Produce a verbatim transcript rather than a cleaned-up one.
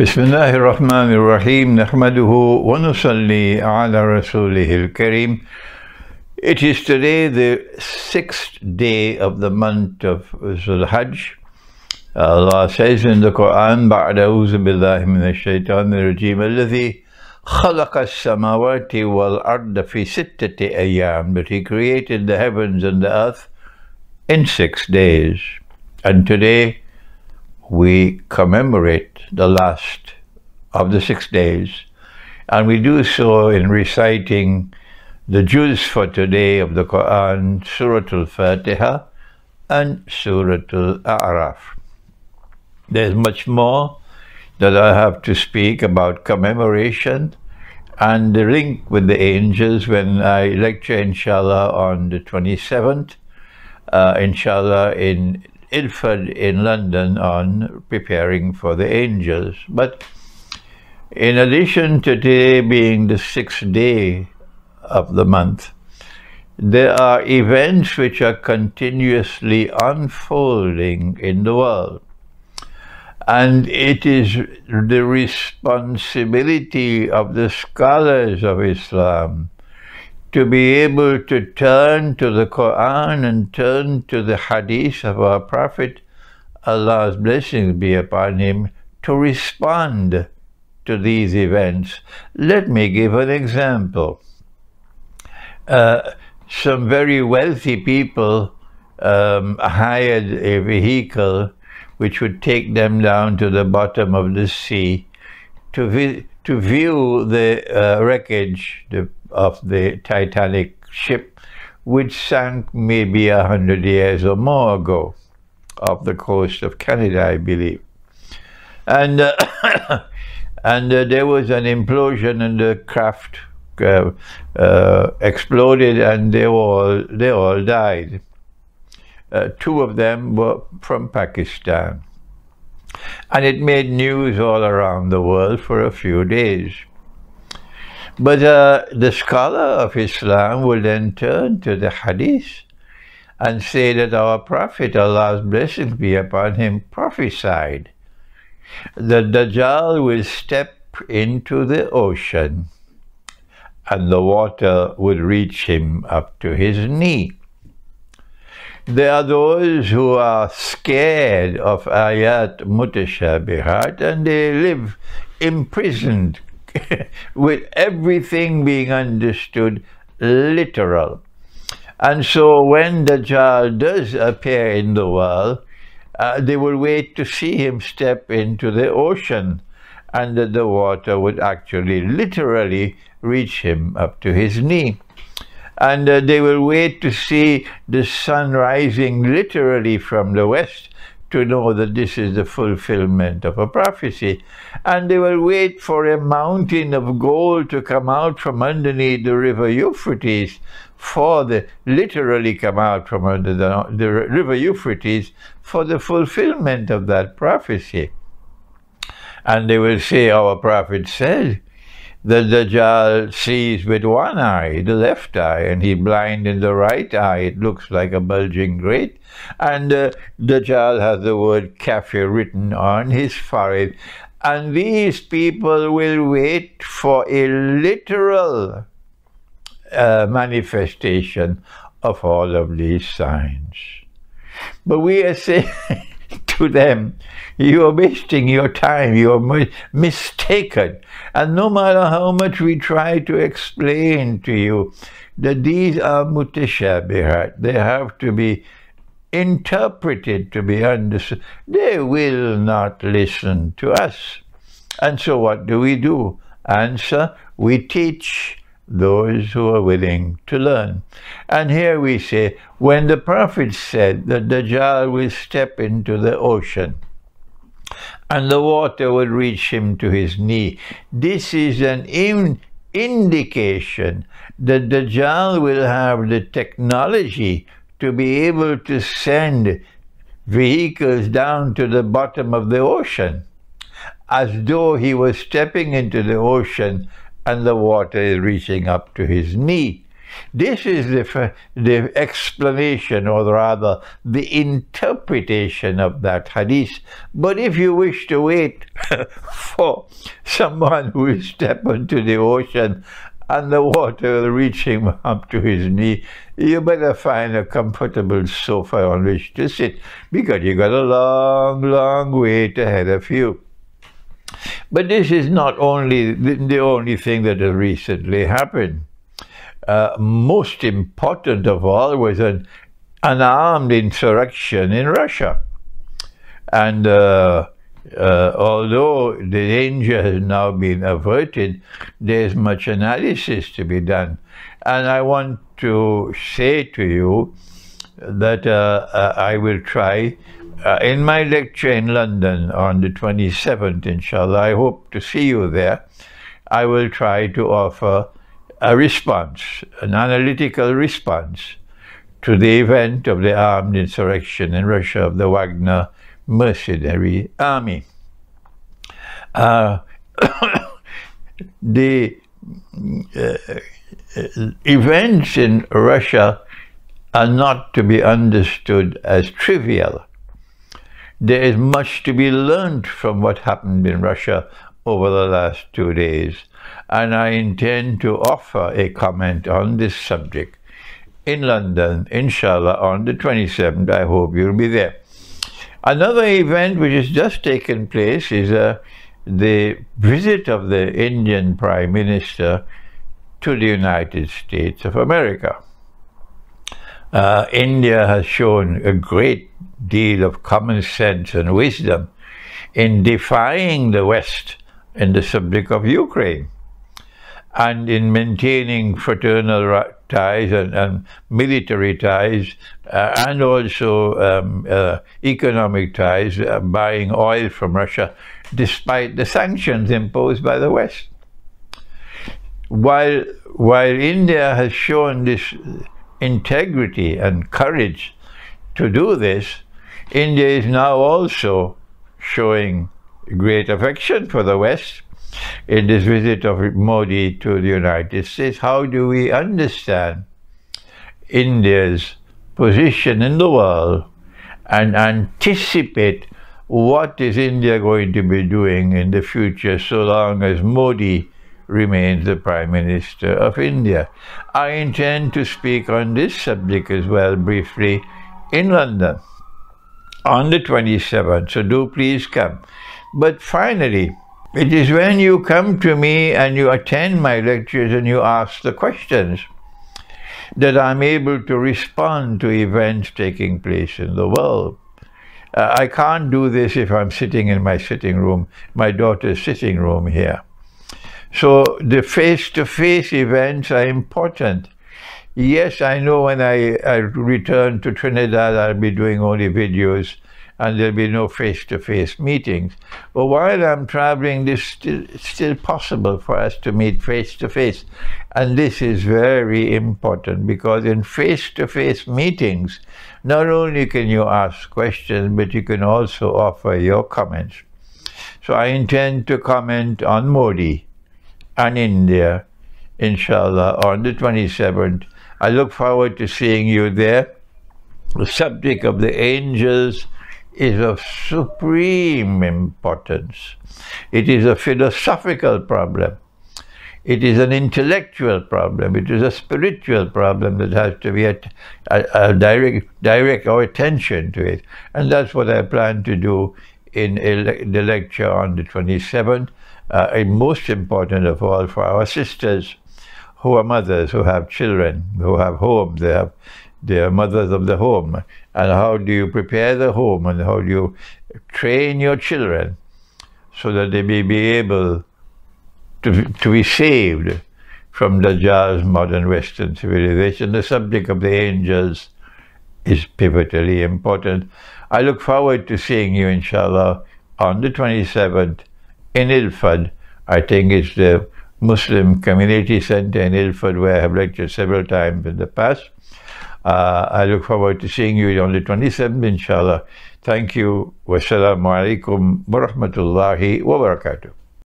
بسم الله الرحمن الرحيم نحمده ونصلي على رسوله الكريم. It is today the sixth day of the month of Zul Hajj. Allah says in the Quran, بعد أعوذ بالله من الشيطان الرجيم الذي خلق السماوات والأرض في ستة أيام, but He created the heavens and the earth in six days. And today we commemorate the last of the six days, and we do so in reciting the juz for today of the Quran, Suratul Fatiha and Suratul A'raf. There's much more that I have to speak about commemoration and the link with the angels when I lecture, inshallah, on the twenty-seventh, uh, inshallah, in Ilford in London on preparing for the angels. But in addition to today being the sixth day of the month, there are events which are continuously unfolding in the world. And it is the responsibility of the scholars of Islam to be able to turn to the Quran and turn to the Hadith of our Prophet, Allah's blessings be upon him, to respond to these events. Let me give an example. Uh, some very wealthy people um, hired a vehicle which would take them down to the bottom of the sea to, vi to view the uh, wreckage the, of the Titanic ship, which sank maybe a hundred years or more ago off the coast of Canada, I believe. And, uh, and uh, there was an implosion and the craft uh, uh, exploded, and they all, they all died. Uh, two of them were from Pakistan, and it made news all around the world for a few days. But uh, the scholar of Islam will then turn to the Hadith and say that our Prophet, Allah's blessings be upon him, prophesied that Dajjal will step into the ocean and the water will reach him up to his knee. There are those who are scared of ayat mutashabihat, and they live imprisoned with everything being understood literal. And so when Dajjal does appear in the world, uh, they will wait to see him step into the ocean, and that the water would actually literally reach him up to his knee. And uh, they will wait to see the sun rising literally from the west to know that this is the fulfillment of a prophecy. And they will wait for a mountain of gold to come out from underneath the river Euphrates, for the literally come out from under the, the river Euphrates for the fulfillment of that prophecy. And they will say, our prophet said, the Dajjal sees with one eye, the left eye, and he's blind in the right eye. It looks like a bulging grate. And uh, Dajjal has the word kafir written on his forehead. And these people will wait for a literal uh, manifestation of all of these signs. But we are saying to them, you are wasting your time, you are mistaken. And no matter how much we try to explain to you that these are mutashabihat, they have to be interpreted to be understood, they will not listen to us. And so what do we do? Answer, we teach those who are willing to learn. And here we say, when the Prophet said that Dajjal will step into the ocean and the water will reach him to his knee, this is an in indication that Dajjal will have the technology to be able to send vehicles down to the bottom of the ocean, as though he was stepping into the ocean and the water is reaching up to his knee. This is the, the explanation, or rather the interpretation of that hadith. But if you wish to wait for someone who will step into the ocean and the water will reach him up to his knee, you better find a comfortable sofa on which to sit, because you got a long, long wait ahead of you. But this is not only the, the only thing that has recently happened. Uh, most important of all was an, an armed insurrection in Russia. And uh, uh, although the danger has now been averted, there's much analysis to be done. And I want to say to you that uh, uh, I will try uh, in my lecture in London on the twenty-seventh, inshallah, I hope to see you there. I will try to offer a response, an analytical response to the event of the armed insurrection in Russia of the Wagner mercenary army. Uh, the uh, events in Russia are not to be understood as trivial. There is much to be learned from what happened in Russia over the last two days. And I intend to offer a comment on this subject in London, inshallah, on the twenty-seventh. I hope you'll be there. Another event which has just taken place is uh, the visit of the Indian Prime Minister to the United States of America. Uh, India has shown a great deal of common sense and wisdom in defying the West in the subject of Ukraine, and in maintaining fraternal ties and, and military ties, uh, and also um, uh, economic ties, uh, buying oil from Russia, despite the sanctions imposed by the West. While, while India has shown this integrity and courage to do this, India is now also showing great affection for the West in this visit of Modi to the United States. How do we understand India's position in the world and anticipate what is India going to be doing in the future so long as Modi remains the Prime Minister of India? I intend to speak on this subject as well briefly in London on the twenty-seventh, so do please come. But finally, it is when you come to me and you attend my lectures and you ask the questions that I'm able to respond to events taking place in the world. Uh, I can't do this if I'm sitting in my sitting room, my daughter's sitting room here. So the face-to-face events are important. Yes, I know when I, I return to Trinidad, I'll be doing only videos and there'll be no face-to-face meetings. But while I'm traveling, it's still, still possible for us to meet face-to-face. And this is very important, because in face-to-face meetings, not only can you ask questions, but you can also offer your comments. So I intend to comment on Modi and India, inshallah, on the twenty-seventh. I look forward to seeing you there. The subject of the angels is of supreme importance. It is a philosophical problem. It is an intellectual problem. It is a spiritual problem that has to be a, a, a direct, direct our attention to it. And that's what I plan to do in a le the lecture on the twenty-seventh, uh, and most important of all for our sisters who are mothers, who have children, who have homes, they have They are mothers of the home. And how do you prepare the home, and how do you train your children so that they may be able to, to be saved from Dajjal's modern Western civilization? The subject of the angels is pivotally important. I look forward to seeing you, inshallah, on the twenty-seventh in Ilford. I think it's the Muslim Community Center in Ilford, where I have lectured several times in the past. Uh, I look forward to seeing you on the twenty-seventh, inshallah. Thank you. Wassalamu alaikum wa rahmatullahi wa barakatuh.